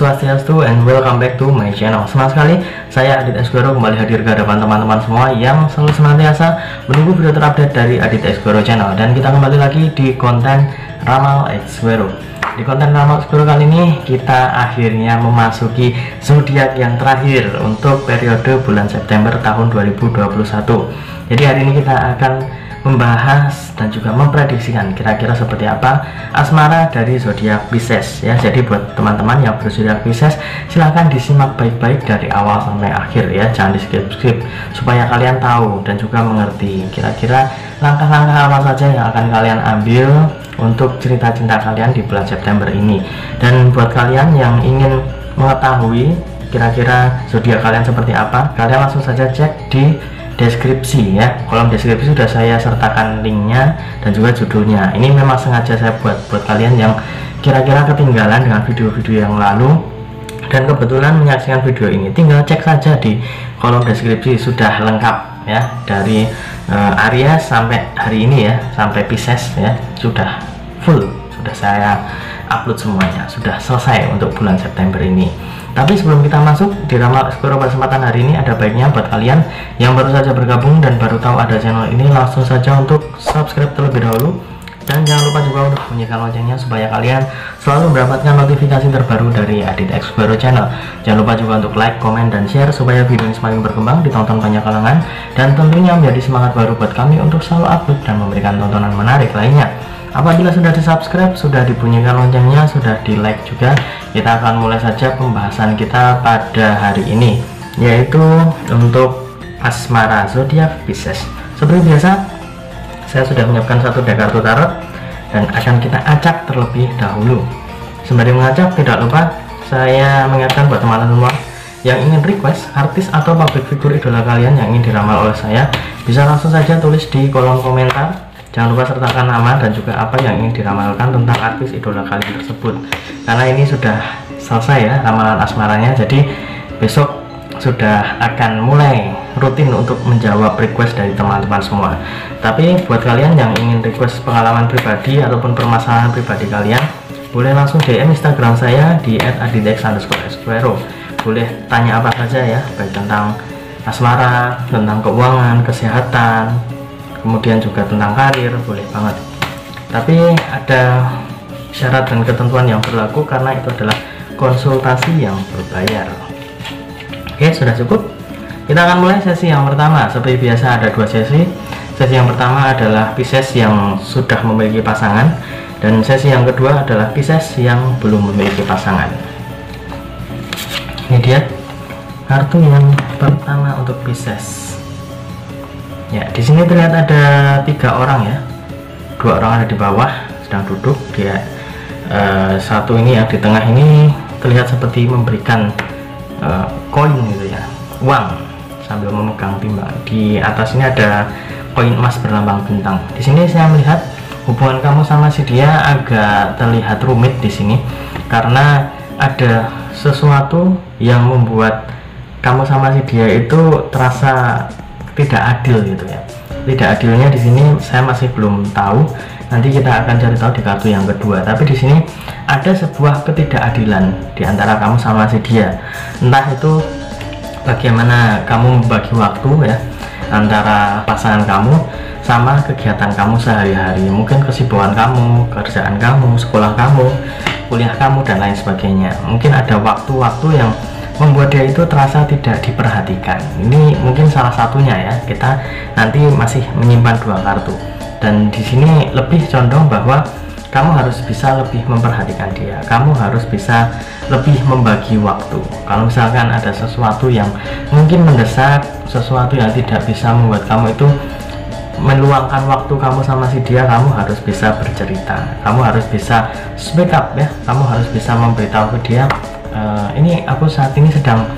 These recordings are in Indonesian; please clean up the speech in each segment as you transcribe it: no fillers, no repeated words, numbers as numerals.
Swastiastu and welcome back to my channel. Senang sekali saya Aditx Exquero kembali hadir ke hadapan teman-teman semua yang selalu senantiasa menunggu video terupdate dari Aditx Exquero channel. Dan kita kembali lagi di konten Ramal Exquero. Di konten Ramal Exquero kali ini kita akhirnya memasuki zodiak yang terakhir untuk periode bulan September tahun 2021. Jadi hari ini kita akan membahas dan juga memprediksikan kira-kira seperti apa asmara dari zodiak Pisces ya. Jadi buat teman-teman yang berzodiak Pisces, silahkan disimak baik-baik dari awal sampai akhir ya, jangan di skip-skip supaya kalian tahu dan juga mengerti kira-kira langkah-langkah apa saja yang akan kalian ambil untuk cerita cinta kalian di bulan September ini. Dan buat kalian yang ingin mengetahui kira-kira zodiak kalian seperti apa, kalian langsung saja cek di deskripsi ya, kolom deskripsi sudah saya sertakan linknya dan juga judulnya. Ini memang sengaja saya buat kalian yang kira-kira ketinggalan dengan video-video yang lalu dan kebetulan menyaksikan video ini, tinggal cek saja di kolom deskripsi, sudah lengkap ya, dari Aries sampai hari ini ya, sampai Pisces ya, sudah full, sudah saya upload semuanya, sudah selesai untuk bulan September ini. Tapi sebelum kita masuk di Ramal Exquero kesempatan hari ini, ada baiknya buat kalian yang baru saja bergabung dan baru tahu ada channel ini, langsung saja untuk subscribe terlebih dahulu. Dan jangan lupa juga untuk bunyikan loncengnya supaya kalian selalu mendapatkan notifikasi terbaru dari Aditx Exquero channel. Jangan lupa juga untuk like, komen, dan share supaya video ini semakin berkembang, ditonton banyak kalangan, dan tentunya menjadi semangat baru buat kami untuk selalu upload dan memberikan tontonan menarik lainnya. Apabila sudah di subscribe, sudah dibunyikan loncengnya, sudah di like juga, kita akan mulai saja pembahasan kita pada hari ini, yaitu untuk asmara zodiak Pisces. Seperti biasa, saya sudah menyiapkan satu deck kartu tarot dan akan kita acak terlebih dahulu. Sembari mengacak, tidak lupa saya mengingatkan buat teman-teman yang ingin request artis atau public figure idola kalian yang ingin diramal oleh saya, bisa langsung saja tulis di kolom komentar. Jangan lupa sertakan nama dan juga apa yang ingin diramalkan tentang artis idola kalian tersebut. Karena ini sudah selesai ya ramalan asmaranya, jadi besok sudah akan mulai rutin untuk menjawab request dari teman-teman semua. Tapi buat kalian yang ingin request pengalaman pribadi ataupun permasalahan pribadi kalian, boleh langsung DM Instagram saya di @aditx_exquero. Boleh tanya apa saja ya, baik tentang asmara, tentang keuangan, kesehatan, kemudian juga tentang karir, boleh banget. Tapi ada syarat dan ketentuan yang berlaku karena itu adalah konsultasi yang berbayar. Oke, sudah cukup. Kita akan mulai sesi yang pertama. Seperti biasa ada dua sesi. Sesi yang pertama adalah Pisces yang sudah memiliki pasangan, dan sesi yang kedua adalah Pisces yang belum memiliki pasangan. Ini dia kartu yang pertama untuk Pisces. Ya, di sini terlihat ada tiga orang ya, dua orang ada di bawah sedang duduk, dia satu ini yang di tengah ini terlihat seperti memberikan koin gitu ya, uang sambil memegang timbang. Di atas ini ada koin emas berlambang bintang. Di sini saya melihat hubungan kamu sama si dia agak terlihat rumit di sini karena ada sesuatu yang membuat kamu sama si dia itu terasa tidak adil gitu ya. Tidak adilnya di sini saya masih belum tahu, nanti kita akan cari tahu di kartu yang kedua. Tapi di sini ada sebuah ketidakadilan di antara kamu sama si dia, entah itu bagaimana kamu membagi waktu ya antara pasangan kamu sama kegiatan kamu sehari-hari, mungkin kesibukan kamu, kerjaan kamu, sekolah kamu, kuliah kamu, dan lain sebagainya. Mungkin ada waktu-waktu yang membuat dia itu terasa tidak diperhatikan. Ini mungkin salah satunya ya. Kita nanti masih menyimpan dua kartu, dan di sini lebih condong bahwa kamu harus bisa lebih memperhatikan dia, kamu harus bisa lebih membagi waktu. Kalau misalkan ada sesuatu yang mungkin mendesak, sesuatu yang tidak bisa membuat kamu itu meluangkan waktu kamu sama si dia, kamu harus bisa bercerita, kamu harus bisa speak up ya, kamu harus bisa memberitahu ke dia, ini aku saat ini sedang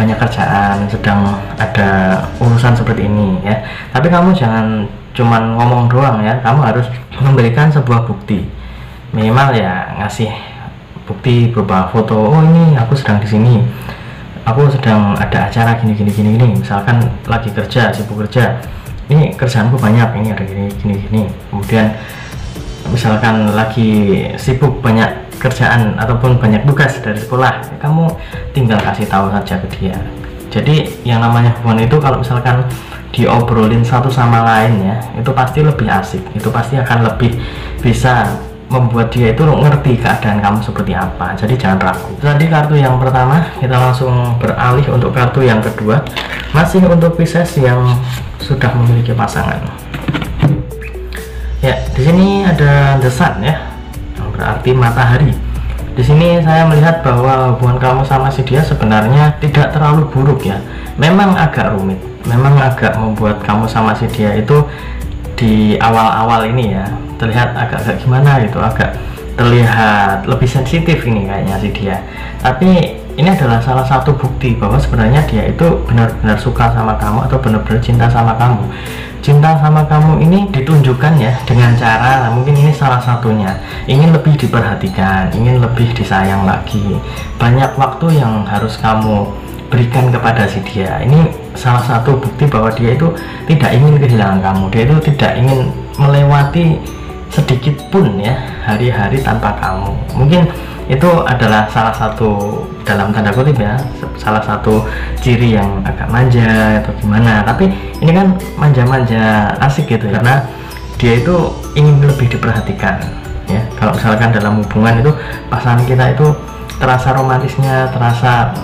banyak kerjaan, sedang ada urusan seperti ini ya. Tapi kamu jangan cuman ngomong doang ya, kamu harus memberikan sebuah bukti, minimal ya ngasih bukti berupa foto. Oh ini aku sedang di sini, aku sedang ada acara gini gini gini gini, misalkan lagi kerja, sibuk kerja, ini kerjaanku banyak, ini ada gini gini gini. Kemudian misalkan lagi sibuk banyak kerjaan ataupun banyak tugas dari sekolah, kamu tinggal kasih tahu saja ke dia. Jadi yang namanya hubungan itu kalau misalkan diobrolin satu sama lain ya, itu pasti lebih asik, itu pasti akan lebih bisa membuat dia itu ngerti keadaan kamu seperti apa. Jadi jangan ragu. Tadi kartu yang pertama, kita langsung beralih untuk kartu yang kedua, masih untuk Pisces yang sudah memiliki pasangan. Ya, di sini ada The Sun ya, yang berarti matahari. Di sini saya melihat bahwa hubungan kamu sama si dia sebenarnya tidak terlalu buruk ya. Memang agak rumit, memang agak membuat kamu sama si dia itu di awal-awal ini ya terlihat agak-agak gimana gitu, agak terlihat lebih sensitif ini kayaknya si dia. Tapi ini adalah salah satu bukti bahwa sebenarnya dia itu benar-benar suka sama kamu atau benar-benar cinta sama kamu. Cinta sama kamu ini ditunjukkan ya dengan cara, mungkin ini salah satunya, ingin lebih diperhatikan, ingin lebih disayang lagi. Banyak waktu yang harus kamu berikan kepada si dia. Ini salah satu bukti bahwa dia itu tidak ingin kehilangan kamu, dia itu tidak ingin melewati sedikit pun ya hari-hari tanpa kamu. Mungkin itu adalah salah satu, dalam tanda kutip ya, salah satu ciri yang agak manja atau gimana. Tapi ini kan manja-manja asik gitu ya, karena dia itu ingin lebih diperhatikan ya. Kalau misalkan dalam hubungan itu pasangan kita itu terasa romantisnya, terasa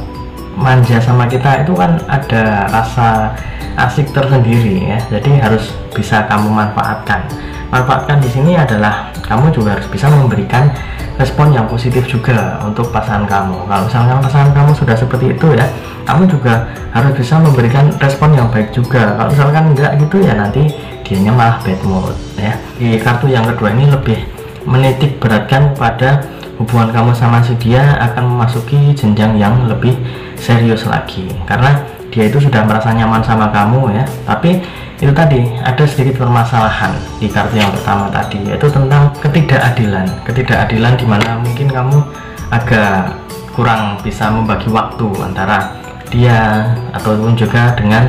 manja sama kita, itu kan ada rasa asik tersendiri ya. Jadi harus bisa kamu manfaatkan. Manfaatkan di sini adalah kamu juga harus bisa memberikan respon yang positif juga untuk pasangan kamu. Kalau misalnya pasangan kamu sudah seperti itu ya, kamu juga harus bisa memberikan respon yang baik juga. Kalau misalkan enggak gitu ya, nanti dianya malah bad mood ya. Di kartu yang kedua ini lebih menitik beratkan pada hubungan kamu sama si dia akan memasuki jenjang yang lebih serius lagi, karena dia itu sudah merasa nyaman sama kamu ya. Tapi itu tadi ada sedikit permasalahan di kartu yang pertama tadi, yaitu tentang ketidakadilan. Ketidakadilan dimana mungkin kamu agak kurang bisa membagi waktu antara dia ataupun juga dengan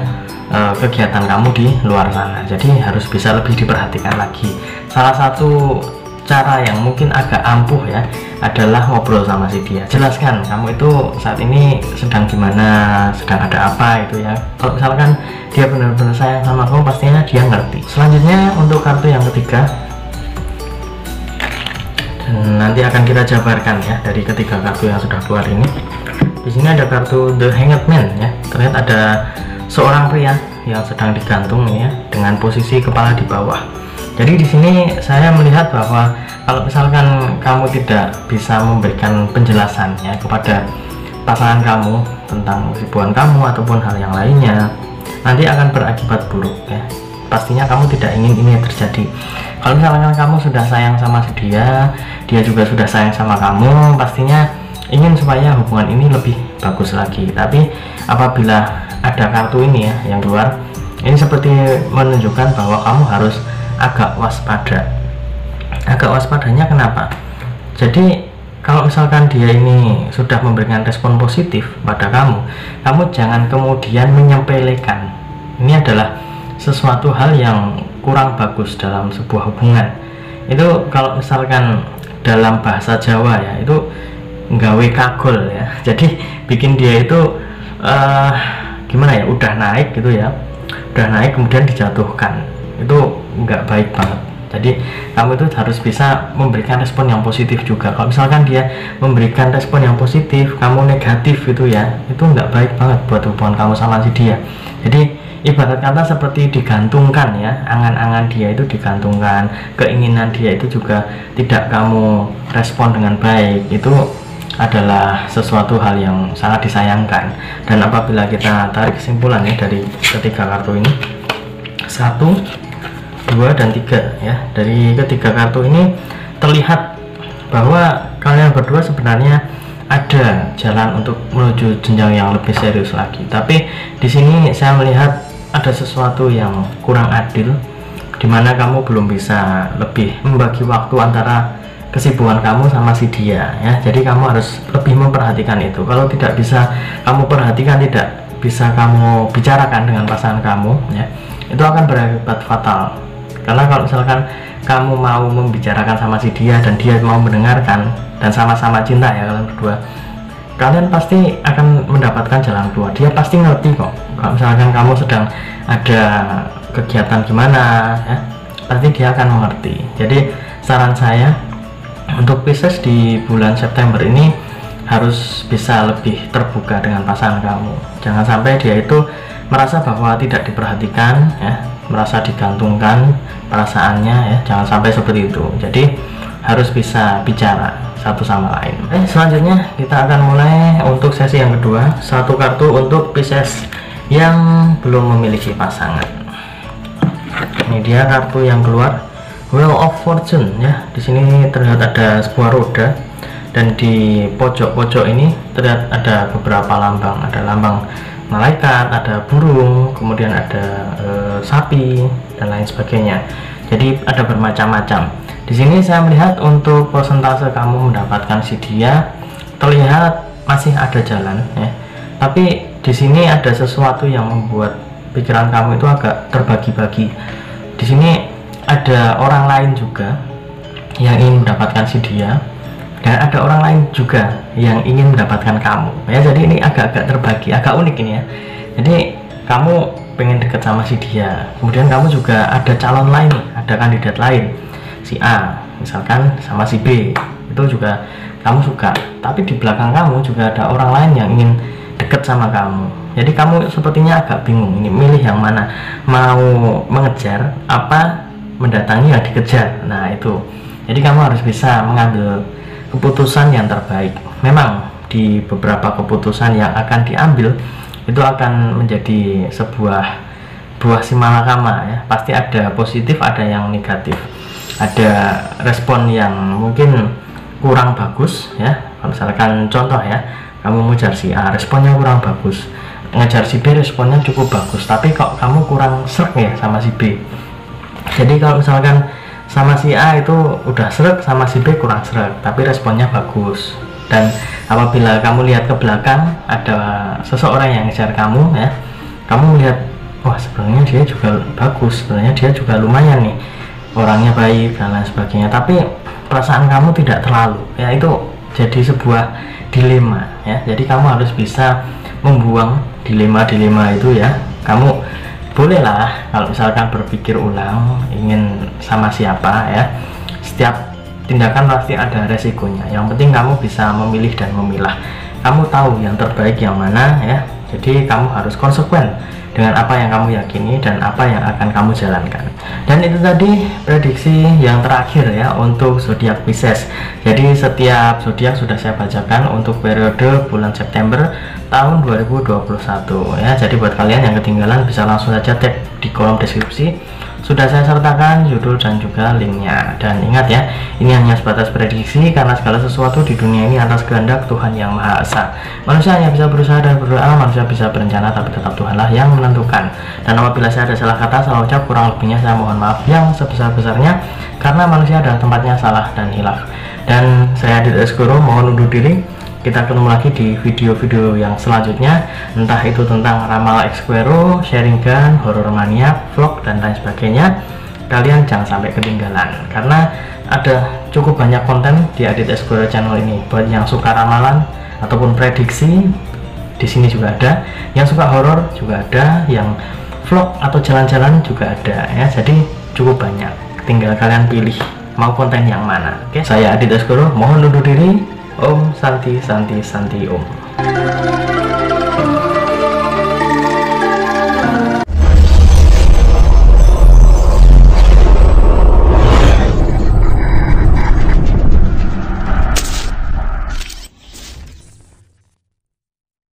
kegiatan kamu di luar sana. Jadi harus bisa lebih diperhatikan lagi. Salah satu cara yang mungkin agak ampuh ya adalah ngobrol sama si dia. Jelaskan kamu itu saat ini sedang gimana, sedang ada apa itu ya. Kalau misalkan dia benar-benar sayang sama kamu, pastinya dia ngerti. Selanjutnya untuk kartu yang ketiga, dan nanti akan kita jabarkan ya dari ketiga kartu yang sudah keluar ini. Di sini ada kartu The Hanged Man ya. Terlihat ada seorang pria yang sedang digantung ya dengan posisi kepala di bawah. Jadi di sini saya melihat bahwa kalau misalkan kamu tidak bisa memberikan penjelasan ya kepada pasangan kamu tentang kesibukan kamu ataupun hal yang lainnya, nanti akan berakibat buruk ya. Pastinya kamu tidak ingin ini terjadi. Kalau misalkan kamu sudah sayang sama si dia, dia juga sudah sayang sama kamu, pastinya ingin supaya hubungan ini lebih bagus lagi. Tapi apabila ada kartu ini ya yang keluar, ini seperti menunjukkan bahwa kamu harus agak waspada. Agak waspadanya kenapa? Jadi kalau misalkan dia ini sudah memberikan respon positif pada kamu, kamu jangan kemudian menyepelekan. Ini adalah sesuatu hal yang kurang bagus dalam sebuah hubungan. Itu kalau misalkan dalam bahasa Jawa ya, itu nggawe kagol ya. Jadi bikin dia itu gimana ya, udah naik gitu ya, udah naik kemudian dijatuhkan, itu nggak baik banget. Jadi kamu itu harus bisa memberikan respon yang positif juga. Kalau misalkan dia memberikan respon yang positif, kamu negatif gitu ya, itu nggak baik banget buat hubungan kamu sama si dia. Jadi ibarat kata seperti digantungkan ya, angan-angan dia itu digantungkan, keinginan dia itu juga tidak kamu respon dengan baik. Itu adalah sesuatu hal yang sangat disayangkan. Dan apabila kita tarik kesimpulannya dari ketiga kartu ini, 1, 2, dan 3 ya, dari ketiga kartu ini terlihat bahwa kalian berdua sebenarnya ada jalan untuk menuju jenjang yang lebih serius lagi. Tapi di sini saya melihat ada sesuatu yang kurang adil, dimana kamu belum bisa lebih membagi waktu antara kesibukan kamu sama si dia ya. Jadi kamu harus lebih memperhatikan itu. Kalau tidak bisa kamu perhatikan, tidak bisa kamu bicarakan dengan pasangan kamu ya, itu akan berakibat fatal. Karena kalau misalkan kamu mau membicarakan sama si dia dan dia mau mendengarkan dan sama-sama cinta ya kalian berdua, kalian pasti akan mendapatkan jalan keluar. Dia pasti ngerti kok kalau misalkan kamu sedang ada kegiatan gimana ya, pasti dia akan mengerti. Jadi saran saya untuk Pisces di bulan September ini harus bisa lebih terbuka dengan pasangan kamu. Jangan sampai dia itu merasa bahwa tidak diperhatikan ya, merasa digantungkan perasaannya ya, jangan sampai seperti itu. Jadi harus bisa bicara satu sama lain. Selanjutnya kita akan mulai untuk sesi yang kedua. Satu kartu untuk Pisces yang belum memiliki pasangan. Ini dia kartu yang keluar, Wheel of Fortune ya. Di sini terlihat ada sebuah roda dan di pojok-pojok ini terlihat ada beberapa lambang. Ada lambang malaikat, ada burung, kemudian ada sapi dan lain sebagainya. Jadi ada bermacam-macam. Di sini saya melihat untuk persentase kamu mendapatkan si dia terlihat masih ada jalan ya. Tapi di sini ada sesuatu yang membuat pikiran kamu itu agak terbagi-bagi. Di sini ada orang lain juga yang ingin mendapatkan si dia dan ada orang lain juga yang ingin mendapatkan kamu. Ya, jadi ini agak-agak terbagi, agak unik ini ya. Jadi kamu pengen deket sama si dia, kemudian kamu juga ada calon lain, ada kandidat lain. Si A misalkan sama si B itu juga kamu suka, tapi di belakang kamu juga ada orang lain yang ingin deket sama kamu. Jadi kamu sepertinya agak bingung ini milih yang mana, mau mengejar apa mendatangi yang dikejar. Nah itu, jadi kamu harus bisa mengambil keputusan yang terbaik. Memang di beberapa keputusan yang akan diambil itu akan menjadi sebuah buah simalakama ya, pasti ada positif ada yang negatif, ada respon yang mungkin kurang bagus ya. Misalkan contoh ya, kamu ngejar si A responnya kurang bagus, ngejar si B responnya cukup bagus, tapi kok kamu kurang srek ya sama si B. Jadi kalau misalkan sama si A itu udah srek, sama si B kurang srek tapi responnya bagus. Dan apabila kamu lihat ke belakang ada seseorang yang ngejar kamu ya, kamu melihat wah sebenarnya dia juga bagus, sebenarnya dia juga lumayan nih orangnya, baik dan lain sebagainya, tapi perasaan kamu tidak terlalu ya. Itu jadi sebuah dilema ya. Jadi kamu harus bisa membuang dilema-dilema itu ya. Kamu bolehlah kalau misalkan berpikir ulang ingin sama siapa ya, setiap tindakan pasti ada resikonya. Yang penting kamu bisa memilih dan memilah, kamu tahu yang terbaik yang mana ya. Jadi kamu harus konsekuen dengan apa yang kamu yakini dan apa yang akan kamu jalankan. Dan itu tadi prediksi yang terakhir ya untuk zodiak Pisces. Jadi setiap zodiak sudah saya bacakan untuk periode bulan September tahun 2021 ya. Jadi buat kalian yang ketinggalan bisa langsung saja tag di kolom deskripsi, sudah saya sertakan judul dan juga linknya. Dan ingat ya, ini hanya sebatas prediksi karena segala sesuatu di dunia ini atas kehendak Tuhan Yang Maha Esa. Manusia hanya bisa berusaha dan berdoa, manusia bisa berencana tapi tetap Tuhanlah yang menentukan. Dan apabila saya ada salah kata, salah ucap, kurang lebihnya saya mohon maaf yang sebesar-besarnya karena manusia adalah tempatnya salah dan hilaf. Dan saya Aditx Exquero mohon undur diri. Kita ketemu lagi di video-video yang selanjutnya, entah itu tentang Ramal Exquero, sharing gun, horror mania, vlog dan lain sebagainya. Kalian jangan sampai ketinggalan karena ada cukup banyak konten di Aditx Exquero channel ini. Buat yang suka ramalan ataupun prediksi, di sini juga ada. Yang suka horror juga ada, yang vlog atau jalan-jalan juga ada ya. Jadi cukup banyak. Tinggal kalian pilih mau konten yang mana. Oke, saya Aditx Exquero mohon undur diri. Om Santi Santi Santi Om.